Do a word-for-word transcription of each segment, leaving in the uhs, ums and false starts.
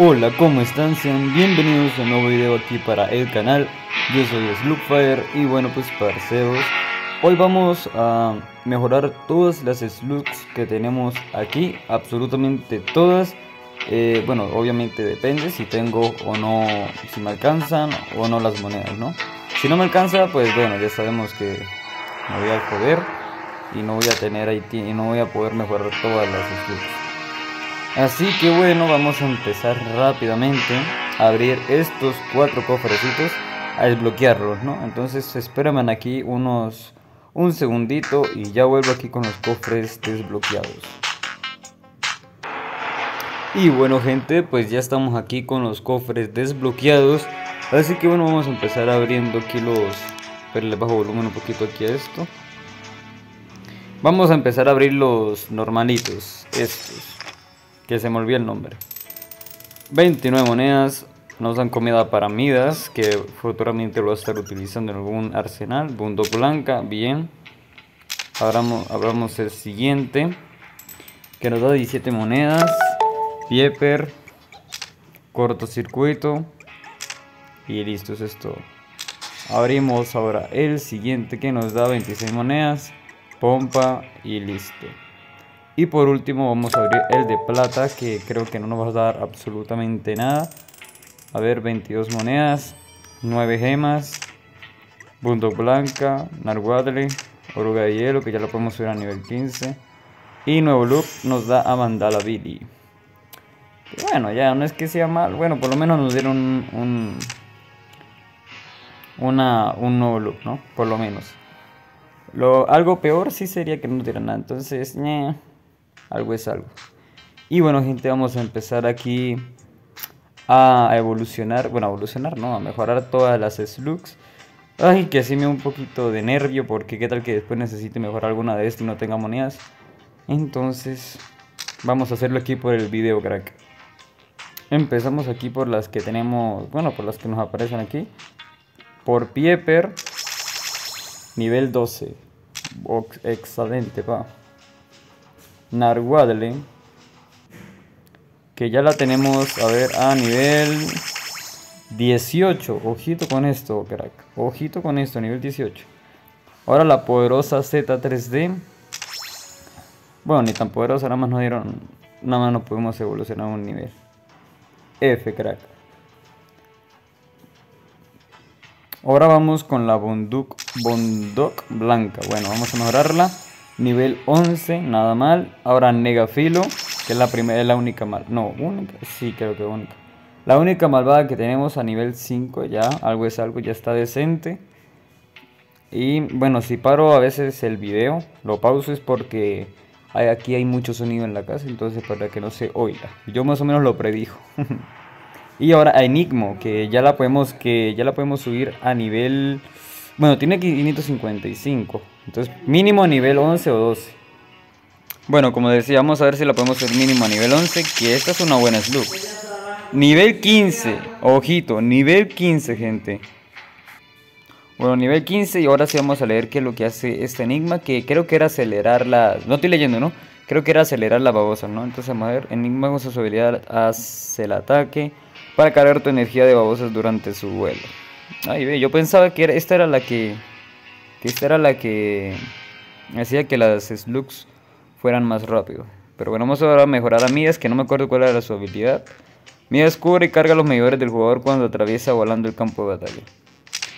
Hola, ¿cómo están? Sean bienvenidos a un nuevo video aquí para el canal. Yo soy Slugfire y bueno, pues parceros, hoy vamos a mejorar todas las slugs que tenemos aquí, absolutamente todas. eh, Bueno, obviamente depende si tengo o no, si me alcanzan o no las monedas, ¿no? Si no me alcanza, pues bueno, ya sabemos que me voy a joder y no voy a tener I T y no voy a poder mejorar todas las slugs. Así que bueno, vamos a empezar rápidamente a abrir estos cuatro cofrecitos, a desbloquearlos, ¿no? Entonces espérame aquí unos un segundito y ya vuelvo aquí con los cofres desbloqueados. Y bueno gente, pues ya estamos aquí con los cofres desbloqueados. Así que bueno, vamos a empezar abriendo aquí los... Pero le bajo volumen un poquito aquí a esto. Vamos a empezar a abrir los normalitos, estos, que se me olvidó el nombre. Veintinueve monedas. Nos dan comida para Midas, que futuramente lo va a estar utilizando en algún arsenal. Bundo Blanca, bien. Abramos, abramos el siguiente, que nos da diecisiete monedas. Pieper, Cortocircuito. Y listo, eso es todo. Abrimos ahora el siguiente, que nos da veintiséis monedas. Pompa y listo. Y por último vamos a abrir el de plata, que creo que no nos va a dar absolutamente nada. A ver, veintidós monedas, nueve gemas, Bundo Blanca, Narguadle, Arubayalo, que ya lo podemos subir a nivel quince. Y nuevo look nos da a Mandala B D. Bueno, ya no es que sea mal, bueno, por lo menos nos dieron un, un, una, un nuevo look, ¿no? Por lo menos. Lo, algo peor sí sería que no nos dieran nada, entonces... Ñeh. Algo es algo. Y bueno gente, vamos a empezar aquí a evolucionar. Bueno, a evolucionar no, a mejorar todas las slugs. Ay, que así me da un poquito de nervio, porque qué tal que después necesite mejorar alguna de estas y no tenga monedas. Entonces vamos a hacerlo aquí por el video, crack. Empezamos aquí por las que tenemos, bueno, por las que nos aparecen aquí. Por Pieper, nivel doce. Box, excelente, pa. Narguadle, que ya la tenemos, a ver, a nivel dieciocho. Ojito con esto, crack. Ojito con esto, nivel dieciocho. Ahora la poderosa Z tres D. Bueno, ni tan poderosa, nada más nos dieron, nada más nos pudimos evolucionar un nivel. F, crack. Ahora vamos con la Bondok, Bondok Blanca. Bueno, vamos a mejorarla. Nivel once, nada mal. Ahora Negafilo, que es la primera, es la única mal. No, única, sí, creo que única. La única malvada que tenemos a nivel cinco ya. Algo es algo, ya está decente. Y bueno, si paro a veces el video, lo pauso es porque hay, aquí hay mucho sonido en la casa, entonces para que no se oiga. Yo más o menos lo predijo. Y ahora a Enigmo, que ya la podemos, que ya la podemos subir a nivel... Bueno, tiene quinientos cincuenta y cinco, entonces mínimo a nivel once o doce. Bueno, como decía, vamos a ver si la podemos hacer mínimo a nivel once, que esta es una buena slug. Nivel quince, ojito, nivel quince, gente. Bueno, nivel quince, y ahora sí vamos a leer qué es lo que hace este enigma, que creo que era acelerar la... No estoy leyendo, ¿no? Creo que era acelerar la babosa, ¿no? Entonces vamos a ver, enigma con su habilidad hace el ataque para cargar tu energía de babosas durante su vuelo. Ay, ve, yo pensaba que era, esta era la que, que esta era la que hacía que las slugs fueran más rápido. Pero bueno, vamos ahora a mejorar a Midas, que no me acuerdo cuál era su habilidad. Midas cubre y carga los medidores del jugador cuando atraviesa volando el campo de batalla.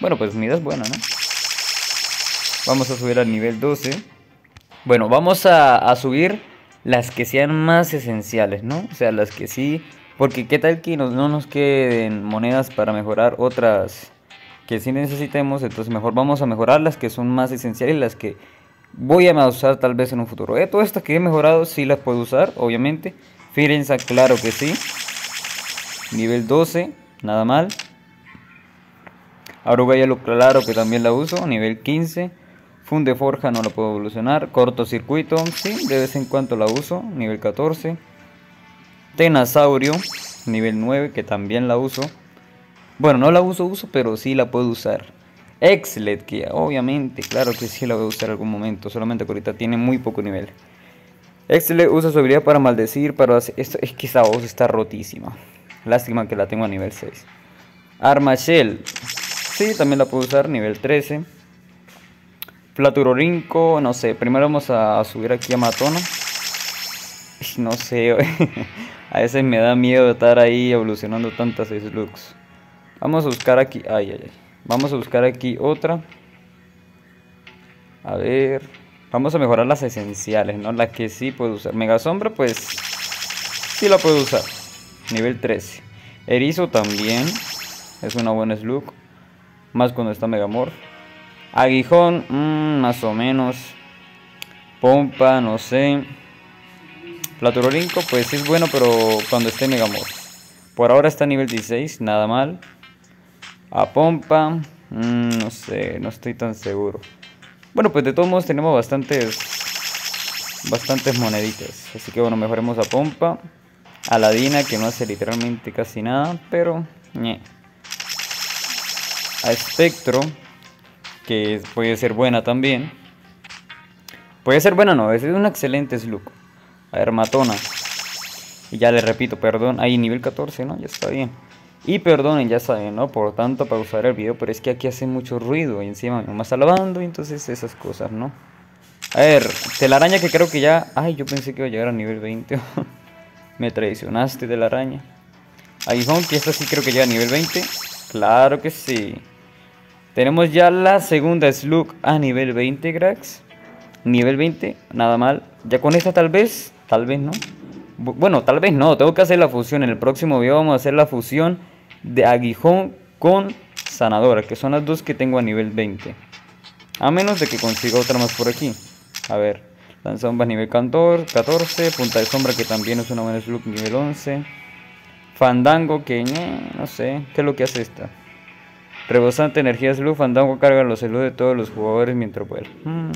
Bueno, pues Midas buena, ¿no? Vamos a subir al nivel doce. Bueno, vamos a, a subir las que sean más esenciales, ¿no? O sea, las que sí... Porque qué tal que no, no nos queden monedas para mejorar otras... que sí necesitemos, entonces mejor vamos a mejorar las que son más esenciales, las que voy a usar tal vez en un futuro. Eh, todas estas que he mejorado sí las puedo usar, obviamente. Firenza, claro que sí. Nivel doce, nada mal. Arubayalo, claro que también la uso. Nivel quince. Funde Forja no la puedo evolucionar. Cortocircuito, sí, de vez en cuando la uso. Nivel catorce. Tenasaurio, nivel nueve, que también la uso. Bueno, no la uso, uso, pero sí la puedo usar. Exlet, que obviamente, claro que sí la voy a usar en algún momento. Solamente que ahorita tiene muy poco nivel. Exlet usa su habilidad para maldecir, para hacer... Esto, es que esa voz está rotísima. Lástima que la tengo a nivel seis. Arma Shell. Sí, también la puedo usar, nivel trece. Platurrinco, no sé. Primero vamos a subir aquí a Matona. No sé, a veces me da miedo estar ahí evolucionando tantas slugs. Vamos a buscar aquí. Ay, ay, ay. Vamos a buscar aquí otra. A ver. Vamos a mejorar las esenciales, ¿no? Las que sí puedo usar. Mega Sombra, pues sí la puedo usar. Nivel trece. Erizo también. Es una buena slug. Más cuando está Megamorph. Aguijón, mmm, más o menos. Pompa, no sé. Platurrinco, pues sí es bueno, pero cuando esté Megamorph. Por ahora está nivel dieciséis, nada mal. A Pompa, mmm, no sé, no estoy tan seguro. Bueno, pues de todos modos tenemos bastantes bastantes moneditas. Así que bueno, mejoremos a Pompa. A Ladina, que no hace literalmente casi nada, pero... Ñe. A Espectro, que puede ser buena también. Puede ser buena, no, es un excelente slug. A Hermatona. Y ya le repito, perdón, ahí nivel catorce, ¿no? Ya está bien. Y perdonen, ya saben, ¿no? Por tanto, pausar el video, pero es que aquí hace mucho ruido. Y encima mi mamá está lavando, y entonces esas cosas, ¿no? A ver, Telaraña, que creo que ya... Ay, yo pensé que iba a llegar a nivel veinte. Me traicionaste, Telaraña. Aguijón, que esta sí creo que llega a nivel veinte. Claro que sí. Tenemos ya la segunda slug a nivel veinte, Grax. Nivel veinte, nada mal. Ya con esta tal vez, tal vez no. Bueno, tal vez no, tengo que hacer la fusión. En el próximo video vamos a hacer la fusión de Aguijón con Sanadora, que son las dos que tengo a nivel veinte. A menos de que consiga otra más por aquí. A ver, Lanza bomba nivel catorce, Punta de sombra, que también es una buena slug, nivel once. Fandango, que no sé, ¿qué es lo que hace esta? Rebosante energía slug, Fandango carga los slug de todos los jugadores mientras pueda. Hmm.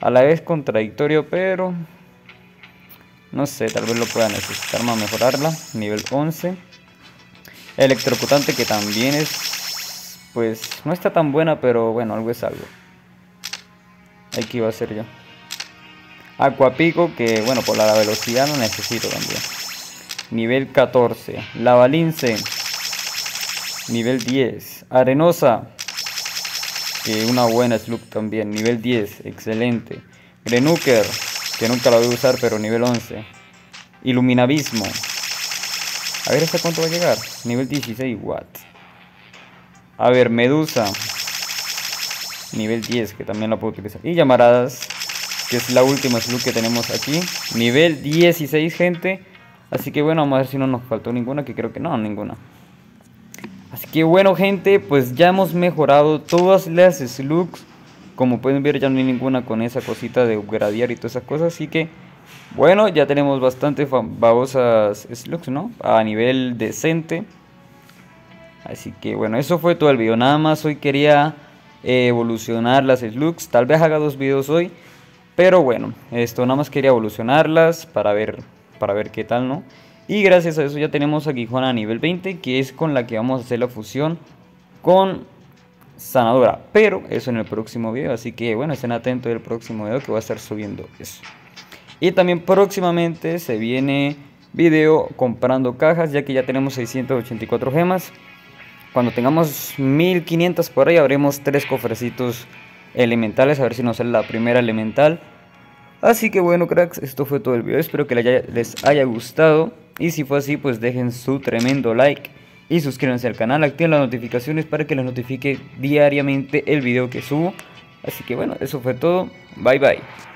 A la vez contradictorio, pero... No sé, tal vez lo pueda necesitar para mejorarla. Nivel once. Electrocutante, que también es... Pues no está tan buena, pero bueno, algo es algo. Aquí iba a ser yo. Acuapico, que bueno, por la velocidad lo necesito también. Nivel catorce. Lavalince. Nivel diez. Arenosa, que una buena slug también. Nivel diez. Excelente. Grenuker, que nunca la voy a usar, pero nivel once. Iluminabismo. A ver, ¿hasta cuánto va a llegar? Nivel dieciséis, what. A ver, Medusa. Nivel diez, que también la puedo utilizar. Y Llamaradas, que es la última slug que tenemos aquí. Nivel dieciséis, gente. Así que bueno, vamos a ver si no nos faltó ninguna, que creo que no, ninguna. Así que bueno, gente, pues ya hemos mejorado todas las slugs. Como pueden ver, ya no hay ninguna con esa cosita de upgradear y todas esas cosas. Así que, bueno, ya tenemos bastante babosas slugs, ¿no? A nivel decente. Así que, bueno, eso fue todo el video. Nada más hoy quería eh, evolucionar las slugs. Tal vez haga dos videos hoy. Pero bueno, esto nada más quería evolucionarlas para ver, para ver qué tal, ¿no? Y gracias a eso ya tenemos a Aguijona a nivel veinte, que es con la que vamos a hacer la fusión con... Sanadora, pero eso en el próximo video. Así que bueno, estén atentos del próximo video, que voy a estar subiendo eso. Y también próximamente se viene video comprando cajas, ya que ya tenemos seiscientas ochenta y cuatro gemas. Cuando tengamos mil quinientas por ahí, abrimos tres cofrecitos elementales, a ver si nos sale la primera elemental. Así que bueno, cracks, esto fue todo el video. Espero que les haya, les haya gustado. Y si fue así, pues dejen su tremendo like y suscríbanse al canal, activen las notificaciones para que les notifique diariamente el video que subo. Así que bueno, eso fue todo. Bye bye.